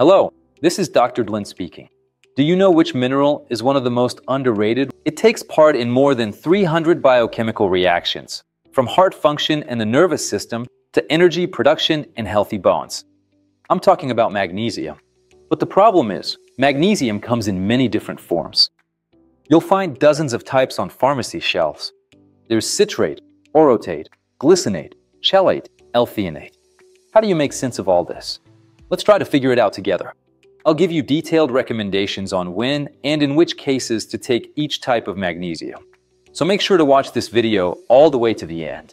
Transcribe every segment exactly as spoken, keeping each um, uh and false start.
Hello, this is Doctor Dlin speaking. Do you know which mineral is one of the most underrated? It takes part in more than three hundred biochemical reactions, from heart function and the nervous system to energy production and healthy bones. I'm talking about magnesium. But the problem is, magnesium comes in many different forms. You'll find dozens of types on pharmacy shelves. There's citrate, orotate, glycinate, chelate, L-threonate. How do you make sense of all this? Let's try to figure it out together. I'll give you detailed recommendations on when and in which cases to take each type of magnesium. So make sure to watch this video all the way to the end.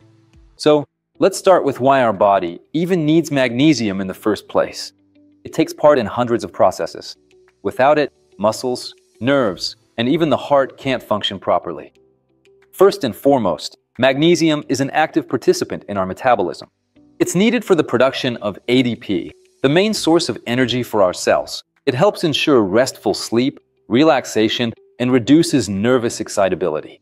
So let's start with why our body even needs magnesium in the first place. It takes part in hundreds of processes. Without it, muscles, nerves, and even the heart can't function properly. First and foremost, magnesium is an active participant in our metabolism. It's needed for the production of A T P, the main source of energy for our cells. It helps ensure restful sleep, relaxation, and reduces nervous excitability.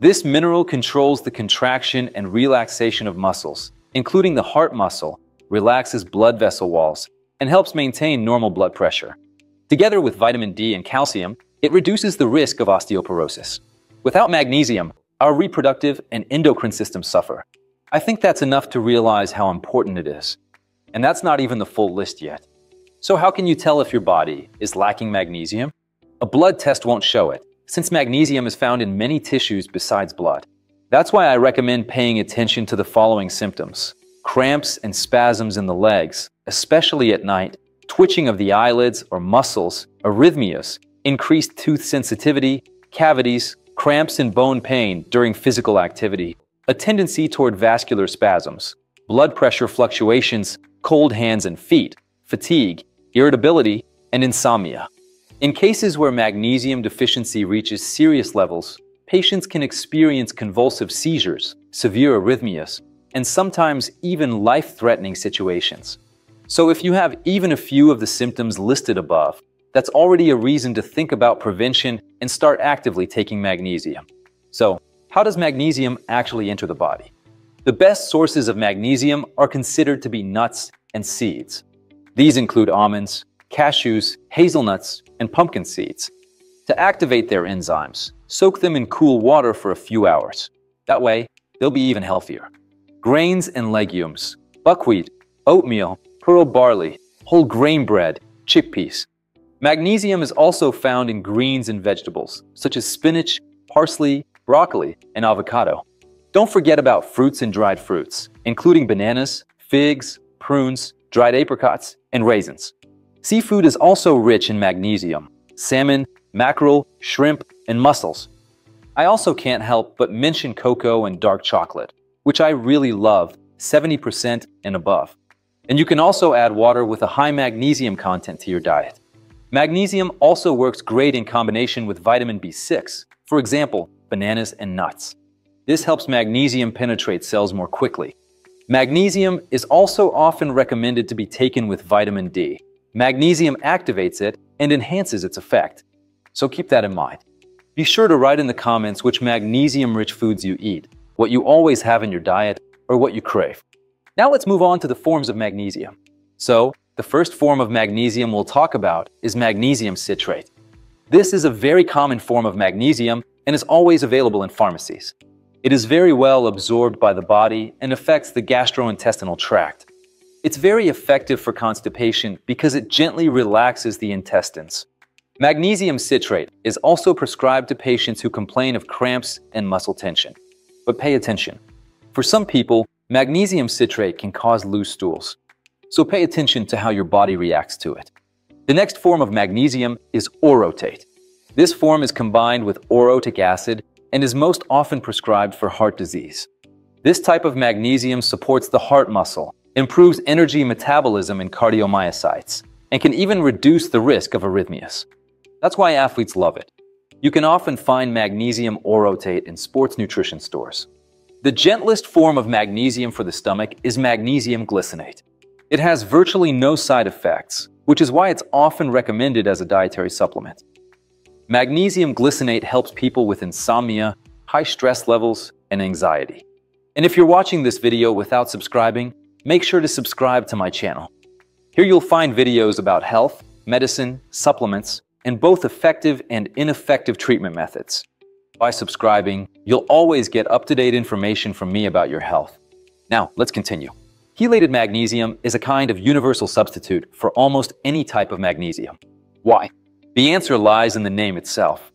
This mineral controls the contraction and relaxation of muscles, including the heart muscle, relaxes blood vessel walls, and helps maintain normal blood pressure. Together with vitamin D and calcium, it reduces the risk of osteoporosis. Without magnesium, our reproductive and endocrine systems suffer. I think that's enough to realize how important it is. And that's not even the full list yet. So how can you tell if your body is lacking magnesium? A blood test won't show it, since magnesium is found in many tissues besides blood. That's why I recommend paying attention to the following symptoms: cramps and spasms in the legs, especially at night, twitching of the eyelids or muscles, arrhythmias, increased tooth sensitivity, cavities, cramps and bone pain during physical activity, a tendency toward vascular spasms, blood pressure fluctuations, cold hands and feet, fatigue, irritability, and insomnia. In cases where magnesium deficiency reaches serious levels, patients can experience convulsive seizures, severe arrhythmias, and sometimes even life-threatening situations. So if you have even a few of the symptoms listed above, that's already a reason to think about prevention and start actively taking magnesium. So, how does magnesium actually enter the body? The best sources of magnesium are considered to be nuts and seeds. These include almonds, cashews, hazelnuts, and pumpkin seeds. To activate their enzymes, soak them in cool water for a few hours. That way, they'll be even healthier. Grains and legumes, buckwheat, oatmeal, pearl barley, whole grain bread, chickpeas. Magnesium is also found in greens and vegetables, such as spinach, parsley, broccoli, and avocado. Don't forget about fruits and dried fruits, including bananas, figs, prunes, dried apricots, and raisins. Seafood is also rich in magnesium: salmon, mackerel, shrimp, and mussels. I also can't help but mention cocoa and dark chocolate, which I really love, seventy percent and above. And you can also add water with a high magnesium content to your diet. Magnesium also works great in combination with vitamin B six, for example, bananas and nuts. This helps magnesium penetrate cells more quickly. Magnesium is also often recommended to be taken with vitamin D. Magnesium activates it and enhances its effect. So keep that in mind. Be sure to write in the comments which magnesium-rich foods you eat, what you always have in your diet, or what you crave. Now let's move on to the forms of magnesium. So, the first form of magnesium we'll talk about is magnesium citrate. This is a very common form of magnesium and is always available in pharmacies. It is very well absorbed by the body and affects the gastrointestinal tract. It's very effective for constipation because it gently relaxes the intestines. Magnesium citrate is also prescribed to patients who complain of cramps and muscle tension. But pay attention. For some people, magnesium citrate can cause loose stools. So pay attention to how your body reacts to it. The next form of magnesium is orotate. This form is combined with orotic acid and is most often prescribed for heart disease. This type of magnesium supports the heart muscle, improves energy metabolism in cardiomyocytes, and can even reduce the risk of arrhythmias. That's why athletes love it. You can often find magnesium orotate in sports nutrition stores. The gentlest form of magnesium for the stomach is magnesium glycinate. It has virtually no side effects, which is why it's often recommended as a dietary supplement. Magnesium glycinate helps people with insomnia, high stress levels, and anxiety. And if you're watching this video without subscribing, make sure to subscribe to my channel. Here you'll find videos about health, medicine, supplements, and both effective and ineffective treatment methods. By subscribing, you'll always get up-to-date information from me about your health. Now, let's continue. Chelated magnesium is a kind of universal substitute for almost any type of magnesium. Why? The answer lies in the name itself.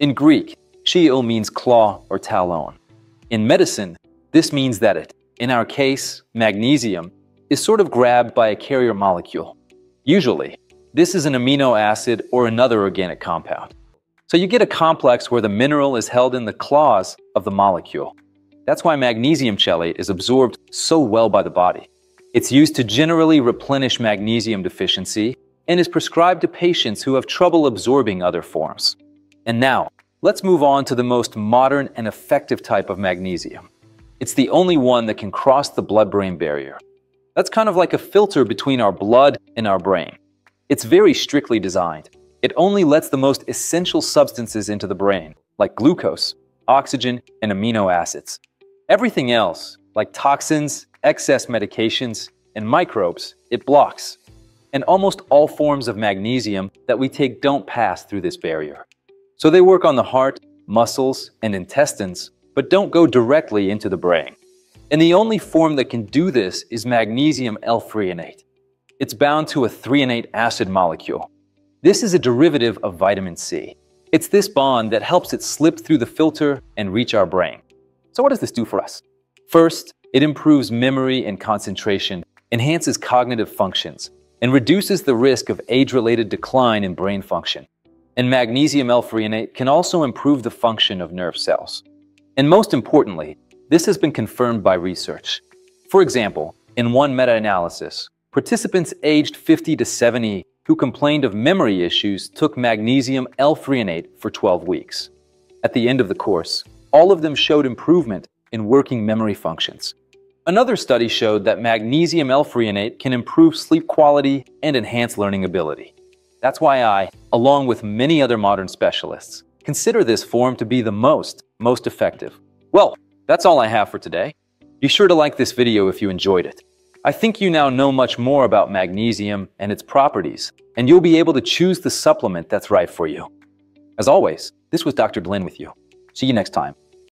In Greek, chio means claw or talon. In medicine, this means that it, in our case, magnesium, is sort of grabbed by a carrier molecule. Usually, this is an amino acid or another organic compound. So you get a complex where the mineral is held in the claws of the molecule. That's why magnesium chelate is absorbed so well by the body. It's used to generally replenish magnesium deficiency and is prescribed to patients who have trouble absorbing other forms. And now, let's move on to the most modern and effective type of magnesium. It's the only one that can cross the blood-brain barrier. That's kind of like a filter between our blood and our brain. It's very strictly designed. It only lets the most essential substances into the brain, like glucose, oxygen, and amino acids. Everything else, like toxins, excess medications, and microbes, it blocks. And almost all forms of magnesium that we take don't pass through this barrier. So they work on the heart, muscles, and intestines, but don't go directly into the brain. And the only form that can do this is magnesium L-threonate. It's bound to a threonate acid molecule. This is a derivative of vitamin C. It's this bond that helps it slip through the filter and reach our brain. So what does this do for us? First, it improves memory and concentration, enhances cognitive functions, and reduces the risk of age-related decline in brain function. And magnesium L-threonate can also improve the function of nerve cells. And most importantly, this has been confirmed by research. For example, in one meta-analysis, participants aged fifty to seventy who complained of memory issues took magnesium L-threonate for twelve weeks. At the end of the course, all of them showed improvement in working memory functions. Another study showed that magnesium L-threonate can improve sleep quality and enhance learning ability. That's why I, along with many other modern specialists, consider this form to be the most, most effective. Well, that's all I have for today. Be sure to like this video if you enjoyed it. I think you now know much more about magnesium and its properties, and you'll be able to choose the supplement that's right for you. As always, this was Doctor Dlin with you. See you next time.